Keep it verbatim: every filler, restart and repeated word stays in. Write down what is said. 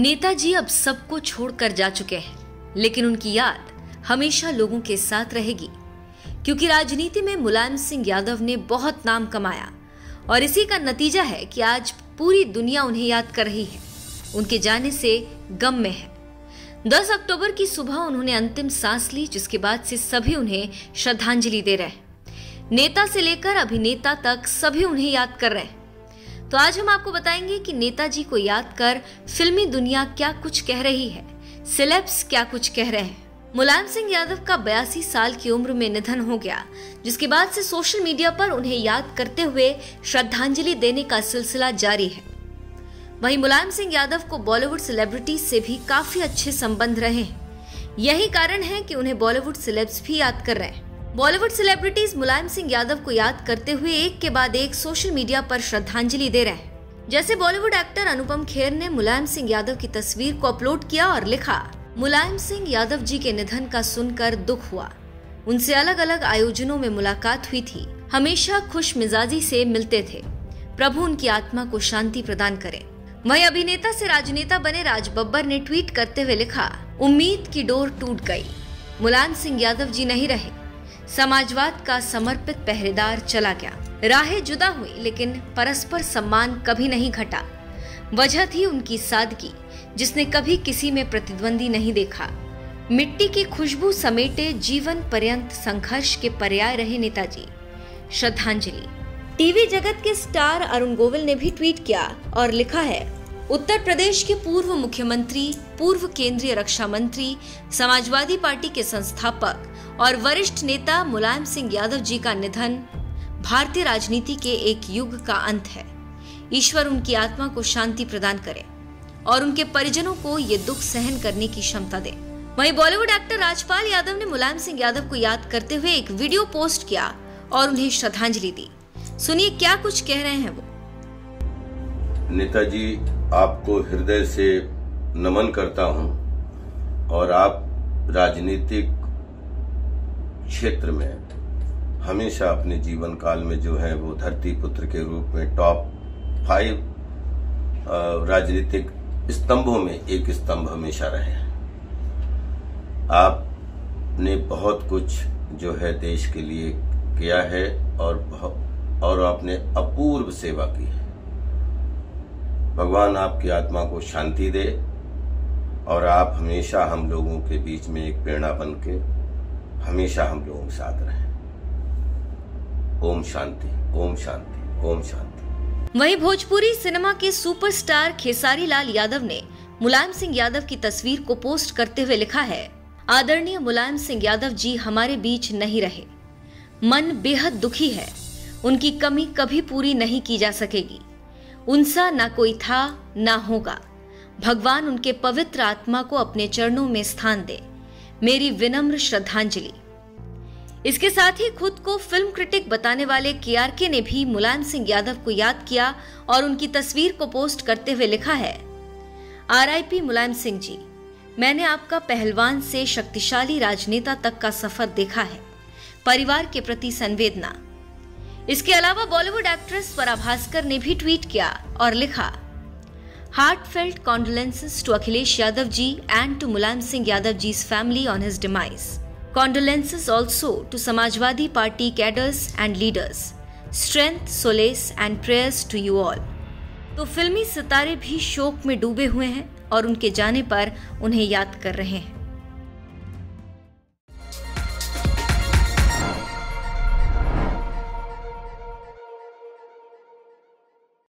नेताजी अब सबको छोड़कर जा चुके हैं, लेकिन उनकी याद हमेशा लोगों के साथ रहेगी, क्योंकि राजनीति में मुलायम सिंह यादव ने बहुत नाम कमाया और इसी का नतीजा है कि आज पूरी दुनिया उन्हें याद कर रही है, उनके जाने से गम में है। दस अक्टूबर की सुबह उन्होंने अंतिम सांस ली, जिसके बाद से सभी उन्हें श्रद्धांजलि दे रहे हैं। नेता से लेकर अभिनेता तक सभी उन्हें याद कर रहे हैं। तो आज हम आपको बताएंगे कि नेताजी को याद कर फिल्मी दुनिया क्या कुछ कह रही है, सेलेब्स क्या कुछ कह रहे हैं। मुलायम सिंह यादव का बयासी साल की उम्र में निधन हो गया, जिसके बाद से सोशल मीडिया पर उन्हें याद करते हुए श्रद्धांजलि देने का सिलसिला जारी है। वहीं मुलायम सिंह यादव को बॉलीवुड सेलिब्रिटी से भी काफी अच्छे संबंध रहे हैं। यही कारण है कि उन्हें बॉलीवुड सेलेब्स भी याद कर रहे हैं। बॉलीवुड सेलिब्रिटीज मुलायम सिंह यादव को याद करते हुए एक के बाद एक सोशल मीडिया पर श्रद्धांजलि दे रहे हैं। जैसे बॉलीवुड एक्टर अनुपम खेर ने मुलायम सिंह यादव की तस्वीर को अपलोड किया और लिखा, मुलायम सिंह यादव जी के निधन का सुनकर दुख हुआ। उनसे अलग अलग आयोजनों में मुलाकात हुई थी, हमेशा खुश मिजाजी से मिलते थे। प्रभु उनकी आत्मा को शांति प्रदान करे। वहीं अभिनेता से राजनेता बने राज बब्बर ने ट्वीट करते हुए लिखा, उम्मीद की डोर टूट गई, मुलायम सिंह यादव जी नहीं रहे, समाजवाद का समर्पित पहरेदार चला गया, राहें जुदा हुई लेकिन परस्पर सम्मान कभी नहीं घटा। वजह थी उनकी सादगी, जिसने कभी किसी में प्रतिद्वंदी नहीं देखा। मिट्टी की खुशबू समेटे जीवन पर्यंत संघर्ष के पर्याय रहे नेताजी, श्रद्धांजलि। टीवी जगत के स्टार अरुण गोविल ने भी ट्वीट किया और लिखा है, उत्तर प्रदेश के पूर्व मुख्यमंत्री, पूर्व केंद्रीय रक्षा मंत्री, समाजवादी पार्टी के संस्थापक और वरिष्ठ नेता मुलायम सिंह यादव जी का निधन भारतीय राजनीति के एक युग का अंत है। ईश्वर उनकी आत्मा को शांति प्रदान करे और उनके परिजनों को ये दुख सहन करने की क्षमता दे। वहीं बॉलीवुड एक्टर राजपाल यादव ने मुलायम सिंह यादव को याद करते हुए एक वीडियो पोस्ट किया और उन्हें श्रद्धांजलि दी। सुनिए क्या कुछ कह रहे हैं वो। नेताजी, आपको हृदय से नमन करता हूं और आप राजनीतिक क्षेत्र में हमेशा अपने जीवन काल में जो है वो धरती पुत्र के रूप में टॉप फाइव राजनीतिक स्तंभों में एक स्तंभ हमेशा रहे। आपने बहुत कुछ जो है देश के लिए किया है और बहुत और आपने अपूर्व सेवा की है। भगवान आपकी आत्मा को शांति दे और आप हमेशा हम लोगों के बीच में एक प्रेरणा बन के हमेशा हम लोगों के साथ रहें। ओम शांति, ओम शांति, ओम शांति। वहीं भोजपुरी सिनेमा के सुपरस्टार खेसारी लाल यादव ने मुलायम सिंह यादव की तस्वीर को पोस्ट करते हुए लिखा है, आदरणीय मुलायम सिंह यादव जी हमारे बीच नहीं रहे, मन बेहद दुखी है, उनकी कमी कभी पूरी नहीं की जा सकेगी, उनसा ना कोई था ना होगा, भगवान उनके पवित्र आत्मा को अपने चरणों में स्थान दे, मेरी विनम्र श्रद्धांजलि। इसके साथ ही खुद को फिल्म क्रिटिक बताने वाले केआरके ने भी मुलायम सिंह यादव को याद किया और उनकी तस्वीर को पोस्ट करते हुए लिखा है, आरआईपी मुलायम सिंह जी, मैंने आपका पहलवान से शक्तिशाली राजनेता तक का सफर देखा है, परिवार के प्रति संवेदना। इसके अलावा बॉलीवुड एक्ट्रेस स्वरा भास्कर ने भी ट्वीट किया और लिखा, heartfelt condolences to Akhilesh Yadav ji and to Mulayam Singh Yadav जी's family on his demise, condolences also to Samajwadi Party cadres and leaders, strength, solace and prayers to you all. तो फिल्मी सितारे भी शोक में डूबे हुए हैं और उनके जाने पर उन्हें याद कर रहे हैं।